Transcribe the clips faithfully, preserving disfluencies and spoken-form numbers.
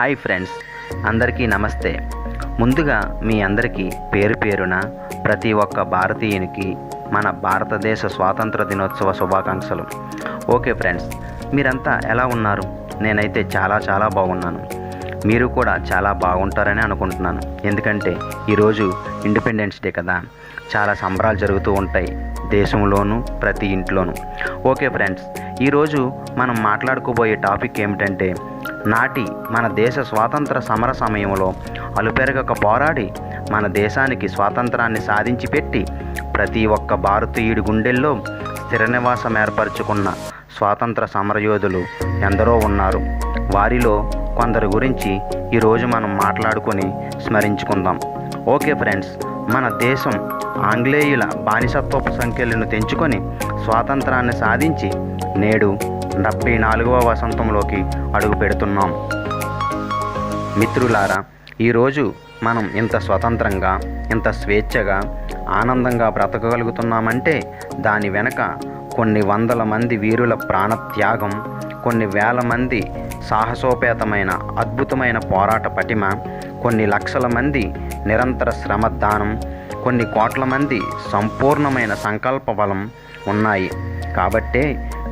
Hi friends, అందరికీ నమస్తే. ముందుగా మీ అందరికీ పేరు పేరున ప్రతి ఒక్క భారతీయునికి మన భారతదేశ స్వాతంత్ర దినోత్సవ శుభాకాంక్షలు. ఓకే ఫ్రెండ్స్, మీరంతా ఎలా ఉన్నారు? నేనైతే చాలా చాలా బాగున్నాను. మీరు కూడా చాలా బాగుంటారని అనుకుంటున్నాను. ఎందుకంటే ఈరోజు ఇండిపెండెన్స్ డే కదా, చాలా సంబరాలు జరుగుతూ ఉంటాయి దేశంలోనూ, ప్రతి ఇంట్లోనూ. ఓకే ఫ్రెండ్స్, ఈరోజు మనం మాట్లాడుకోబోయే టాపిక్ ఏమిటంటే, నాటి మన దేశ స్వాతంత్ర సమర సమయంలో అలుపెరగక పోరాడి మన దేశానికి స్వాతంత్రాన్ని సాధించి పెట్టి ప్రతి ఒక్క భారతీయుడి గుండెల్లో స్థిర నివాసం ఏర్పరచుకున్న స్వాతంత్ర సమరయోధులు ఎందరో ఉన్నారు. వారిలో కొందరి గురించి ఈరోజు మనం మాట్లాడుకొని స్మరించుకుందాం. ఓకే ఫ్రెండ్స్, మన దేశం ఆంగ్లేయుల బానిసత్వపు సంఖ్యలను తెంచుకొని స్వాతంత్రాన్ని సాధించి నేడు డెబ్బై నాలుగవ వసంతంలోకి అడుగు పెడుతున్నాం. మిత్రులారా, ఈరోజు మనం ఇంత స్వతంత్రంగా, ఇంత స్వేచ్ఛగా, ఆనందంగా బ్రతకగలుగుతున్నామంటే దాని వెనక కొన్ని వందల మంది వీరుల ప్రాణత్యాగం, కొన్ని వేల మంది సాహసోపేతమైన అద్భుతమైన పోరాట పటిమ, కొన్ని లక్షల మంది నిరంతర శ్రమదానం, కొన్ని కోట్ల మంది సంపూర్ణమైన సంకల్ప బలం ఉన్నాయి. కాబట్టే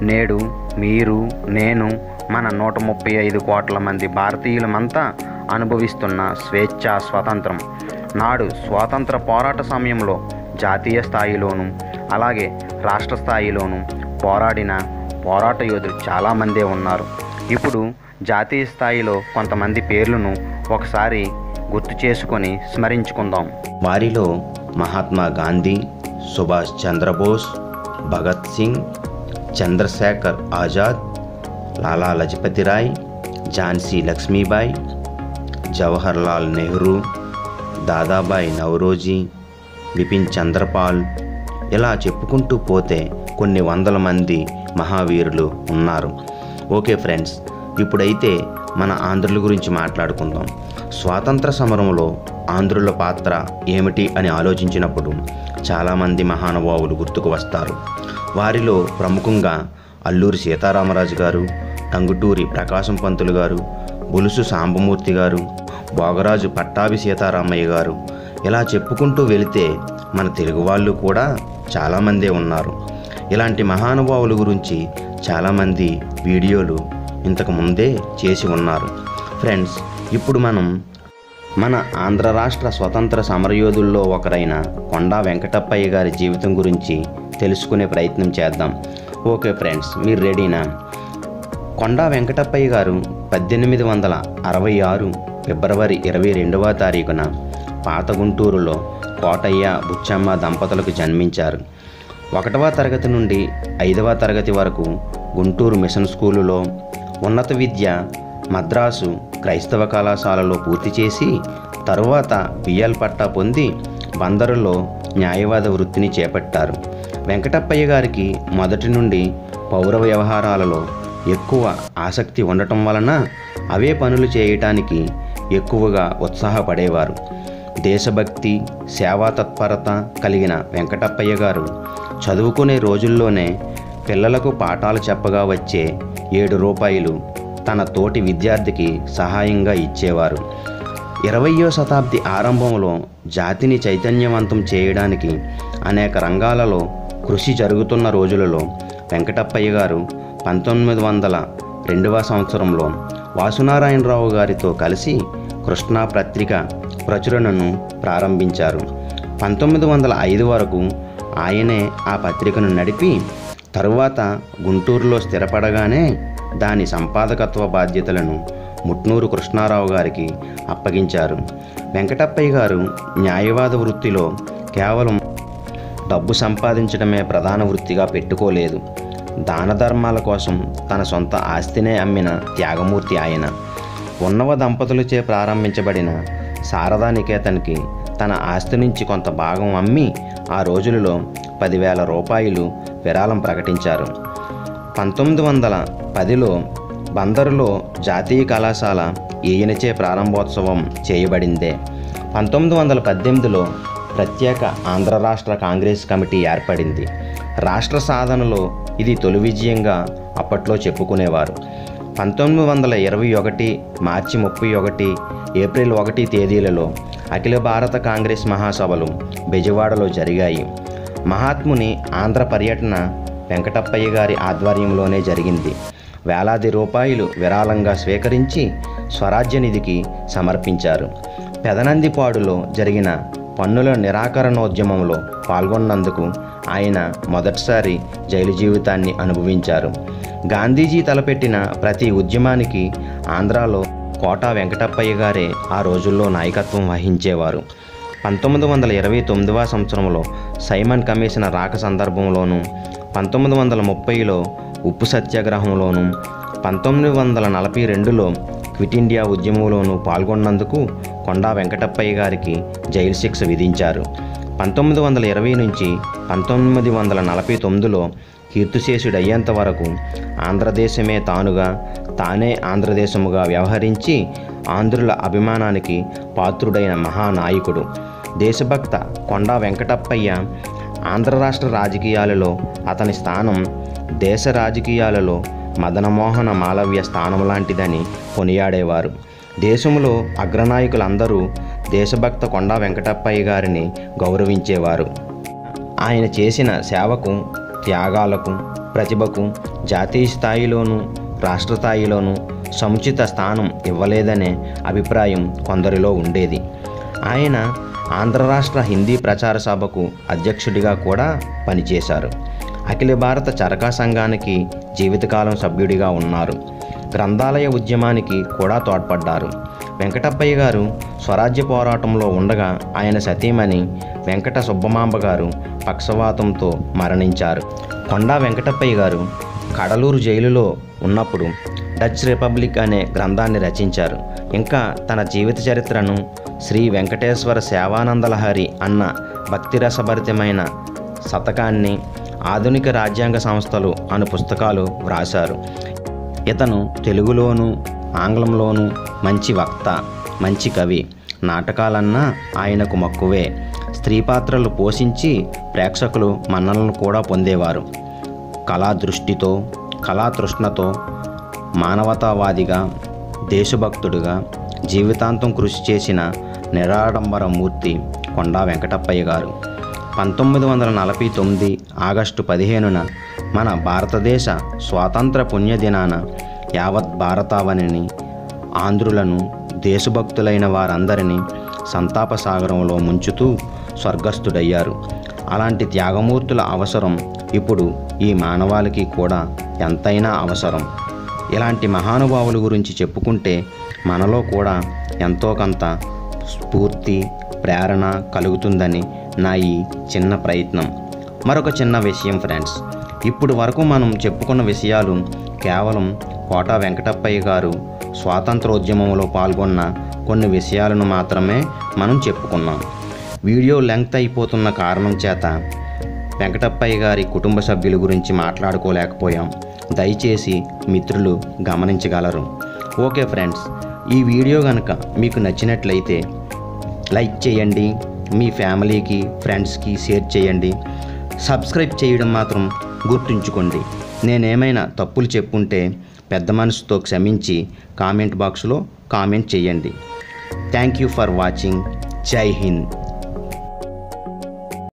నేడు మీరు, నేను, మన నూట ముప్పై ఐదు కోట్ల మంది భారతీయులమంతా అనుభవిస్తున్న స్వేచ్ఛా స్వాతంత్రం నాడు స్వాతంత్ర పోరాట సమయంలో జాతీయ స్థాయిలోనూ అలాగే రాష్ట్ర స్థాయిలోనూ పోరాడిన పోరాట యోధులు చాలామందే ఉన్నారు. ఇప్పుడు జాతీయ స్థాయిలో కొంతమంది పేర్లను ఒకసారి గుర్తు చేసుకొని స్మరించుకుందాం. వారిలో మహాత్మా గాంధీ, సుభాష్ చంద్రబోస్, భగత్ సింగ్, చంద్రశేఖర్ ఆజాద్, లాలా లజపతి రాయ్, ఝాన్సీ లక్ష్మీబాయి, జవహర్లాల్ నెహ్రూ, దాదాభాయ్ నౌరోజీ, విపిన్ చంద్ర పాల్, ఇలా చెప్పుకుంటూ పోతే కొన్ని వందల మంది మహావీరులు ఉన్నారు. ఓకే ఫ్రెండ్స్, ఇప్పుడైతే మన ఆంధ్రుల గురించి మాట్లాడుకుందాం. స్వాతంత్ర సమరంలో ఆంధ్రుల పాత్ర ఏమిటి అని ఆలోచించినప్పుడు చాలామంది మహానుభావులు గుర్తుకు వస్తారు. వారిలో ప్రముఖంగా అల్లూరి సీతారామరాజు గారు, టంగుటూరి ప్రకాశం పంతులు గారు, బులుసు శాంబమూర్తి గారు, బాగరాజు పట్టాభి సీతారామయ్య గారు, ఇలా చెప్పుకుంటూ వెళితే మన తెలుగు వాళ్ళు కూడా చాలామందే ఉన్నారు. ఇలాంటి మహానుభావుల గురించి చాలామంది వీడియోలు ఇంతకు ముందే చేసి ఉన్నారు. ఫ్రెండ్స్, ఇప్పుడు మనం మన ఆంధ్ర రాష్ట్ర స్వతంత్ర సమరయోధుల్లో ఒకరైన కొండా వెంకటప్పయ్య గారి జీవితం గురించి తెలుసుకునే ప్రయత్నం చేద్దాం. ఓకే ఫ్రెండ్స్, మీరు రెడీనా? కొండా వెంకటప్పయ్య గారు పద్దెనిమిది వందల అరవై ఆరు ఫిబ్రవరి ఇరవై రెండవ తారీఖున పాత గుంటూరులో కోటయ్య బుచ్చమ్మ దంపతులకు జన్మించారు. ఒకటవ తరగతి నుండి ఐదవ తరగతి వరకు గుంటూరు మిషన్ స్కూలులో, ఉన్నత విద్య మద్రాసు క్రైస్తవ కళాశాలలో పూర్తి చేసి తరువాత బిఎల్ పట్టా పొంది బందరులో న్యాయవాద వృత్తిని చేపట్టారు. వెంకటప్పయ్య గారికి మొదటి నుండి పౌర వ్యవహారాలలో ఎక్కువ ఆసక్తి ఉండటం వలన అవే పనులు చేయటానికి ఎక్కువగా ఉత్సాహపడేవారు. దేశభక్తి, సేవా తత్పరత కలిగిన వెంకటప్పయ్య గారు చదువుకునే రోజుల్లోనే పిల్లలకు పాఠాలు చెప్పగా వచ్చే ఏడు రూపాయలు తన తోటి విద్యార్థికి సహాయంగా ఇచ్చేవారు. ఇరవయో శతాబ్ది ఆరంభంలో జాతిని చైతన్యవంతం చేయడానికి అనేక రంగాలలో కృషి జరుగుతున్న రోజులలో వెంకటప్పయ్య గారు పంతొమ్మిది వందల రెండవ సంవత్సరంలో వాసునారాయణరావు గారితో కలిసి కృష్ణాపత్రిక ప్రచురణను ప్రారంభించారు. పంతొమ్మిది వందల ఐదు వరకు ఆయనే ఆ పత్రికను నడిపి తరువాత గుంటూరులో స్థిరపడగానే దాని సంపాదకత్వ బాధ్యతలను ముట్నూరు కృష్ణారావు గారికి అప్పగించారు. వెంకటప్పయ్య గారు న్యాయవాద వృత్తిలో కేవలం డబ్బు సంపాదించడమే ప్రధాన వృత్తిగా పెట్టుకోలేదు. దాన ధర్మాల కోసం తన సొంత ఆస్తినే అమ్మిన త్యాగమూర్తి ఆయన. ఉన్నవ దంపతులచే ప్రారంభించబడిన శారదా నికేతన్కి తన ఆస్తి నుంచి కొంత భాగం అమ్మి ఆ రోజులలో పదివేల రూపాయలు విరాళం ప్రకటించారు. పంతొమ్మిది వందల పదిలో బందరులో జాతీయ కళాశాల ఈయనచే ప్రారంభోత్సవం చేయబడిందే. పంతొమ్మిది వందల పద్దెనిమిదిలో ప్రత్యేక ఆంధ్ర రాష్ట్ర కాంగ్రెస్ కమిటీ ఏర్పడింది. రాష్ట్ర సాధనలో ఇది తొలి విజయంగా అప్పట్లో చెప్పుకునేవారు. పంతొమ్మిది వందల ఇరవై ఒకటి మార్చి ముప్పై ఒకటి ఏప్రిల్ ఒకటి తేదీలలో అఖిల భారత కాంగ్రెస్ మహాసభలు బెజవాడలో జరిగాయి. మహాత్ముని ఆంధ్ర పర్యటన వెంకటప్పయ్య గారి ఆధ్వర్యంలోనే జరిగింది. వేలాది రూపాయలు విరాళంగా స్వీకరించి స్వరాజ్య నిధికి సమర్పించారు. పెదనందిపాడులో జరిగిన పన్నుల నిరాకరణోద్యమంలో పాల్గొన్నందుకు ఆయన మొదటిసారి జైలు జీవితాన్ని అనుభవించారు. గాంధీజీ తలపెట్టిన ప్రతి ఉద్యమానికి ఆంధ్రాలో కోటా వెంకటప్పయ్య గారే ఆ రోజుల్లో నాయకత్వం వహించేవారు. పంతొమ్మిది వందల ఇరవై తొమ్మిదవ సంవత్సరంలో సైమన్ కమిషన్ రాక సందర్భంలోనూ, పంతొమ్మిది వందల ముప్పైలో ఉప్పు సత్యాగ్రహంలోనూ, పంతొమ్మిది వందల నలభై రెండులో క్విట్ ఇండియా ఉద్యమంలోనూ పాల్గొన్నందుకు కొండా వెంకటప్పయ్య గారికి జైలు శిక్ష విధించారు. పంతొమ్మిది వందల ఇరవై నుంచి పంతొమ్మిది వందల నలభై తొమ్మిదిలో కీర్తిశేషుడయ్యేంత వరకు ఆంధ్రదేశమే తానుగా, తానే ఆంధ్రదేశముగా వ్యవహరించి ఆంధ్రుల అభిమానానికి పాత్రుడైన మహానాయకుడు, దేశభక్త కొండా వెంకటప్పయ్య. ఆంధ్ర రాష్ట్ర రాజకీయాలలో అతని స్థానం దేశ రాజకీయాలలో మదనమోహన మాలవ్య స్థానం లాంటిదని కొనియాడేవారు. దేశంలో అగ్రనాయకులందరూ దేశభక్త కొండా వెంకటప్పయ్య గారిని గౌరవించేవారు. ఆయన చేసిన సేవకు, త్యాగాలకు, ప్రతిభకు జాతీయ స్థాయిలోనూ రాష్ట్ర స్థాయిలోనూ సముచిత స్థానం ఇవ్వలేదనే అభిప్రాయం కొందరిలో ఉండేది. ఆయన ఆంధ్ర రాష్ట్ర హిందీ ప్రచార సభకు అధ్యక్షుడిగా కూడా పనిచేశారు. అఖిల భారత చరకా సంఘానికి జీవితకాలం సభ్యుడిగా ఉన్నారు. గ్రంథాలయ ఉద్యమానికి కూడా తోడ్పడ్డారు. వెంకటప్పయ్య గారు స్వరాజ్య పోరాటంలో ఉండగా ఆయన సతీమణి వెంకట సుబ్బమాంబ గారు పక్షవాతంతో మరణించారు. కొండా వెంకటప్పయ్య గారు కడలూరు జైలులో ఉన్నప్పుడు డచ్ రిపబ్లిక్ అనే గ్రంథాన్ని రచించారు. ఇంకా తన జీవిత చరిత్రను శ్రీ వెంకటేశ్వర సేవానందలహరి అన్న భక్తిరసభరితమైన శతకాన్ని, ఆధునిక రాజ్యాంగ సంస్థలు అను పుస్తకాలు వ్రాశారు. ఇతను తెలుగులోనూ ఆంగ్లంలోనూ మంచి వక్త, మంచి కవి. నాటకాలన్నా ఆయనకు మక్కువే. స్త్రీ పాత్రలు పోషించి ప్రేక్షకులు మన్నలను కూడా పొందేవారు. కళా దృష్టితో, కళాతృష్ణతో, మానవతావాదిగా, దేశభక్తుడుగా జీవితాంతం కృషి చేసిన నిరాడంబర మూర్తి కొండా వెంకటప్పయ్య గారు. పంతొమ్మిది వందల నలభై తొమ్మిది ఆగస్టు పదిహేనున మన భారతదేశ స్వాతంత్ర పుణ్యదినాన యావత్ భారతావనిని, ఆంధ్రులను, దేశభక్తులైన వారందరినీ సంతాప సాగరంలో ముంచుతూ స్వర్గస్థుడయ్యారు. అలాంటి త్యాగమూర్తుల అవసరం ఇప్పుడు ఈ మానవాళికి కూడా ఎంతైనా అవసరం. ఇలాంటి మహానుభావుల గురించి చెప్పుకుంటే మనలో కూడా ఎంతో కొంత స్ఫూర్తి, ప్రేరణ కలుగుతుందని నా ఈ చిన్న ప్రయత్నం. మరొక చిన్న విషయం ఫ్రెండ్స్, ఇప్పుడు వరకు మనం చెప్పుకున్న విషయాలు కేవలం కోటా వెంకటప్పయ్య గారు స్వాతంత్రోద్యమంలో పాల్గొన్న కొన్ని విషయాలను మాత్రమే మనం చెప్పుకున్నాం. వీడియో లెంగ్త్ అయిపోతున్న కారణం చేత వెంకటప్పయ్య గారి కుటుంబ సభ్యుల గురించి మాట్లాడుకోలేకపోయాం. దయచేసి మిత్రులు గమనించగలరు. ఓకే ఫ్రెండ్స్, ఈ వీడియో కనుక మీకు నచ్చినట్లయితే లైక్ చేయండి, మీ ఫ్యామిలీకి, ఫ్రెండ్స్కి షేర్ చేయండి. సబ్స్క్రైబ్ చేయడం మాత్రం గుర్తుంచుకోండి. నేనేమైనా తప్పులు చెప్పుంటే పెద్ద మనసుతో క్షమించి కామెంట్ బాక్స్లో కామెంట్ చేయండి. Thank you for watching. Jai Hind.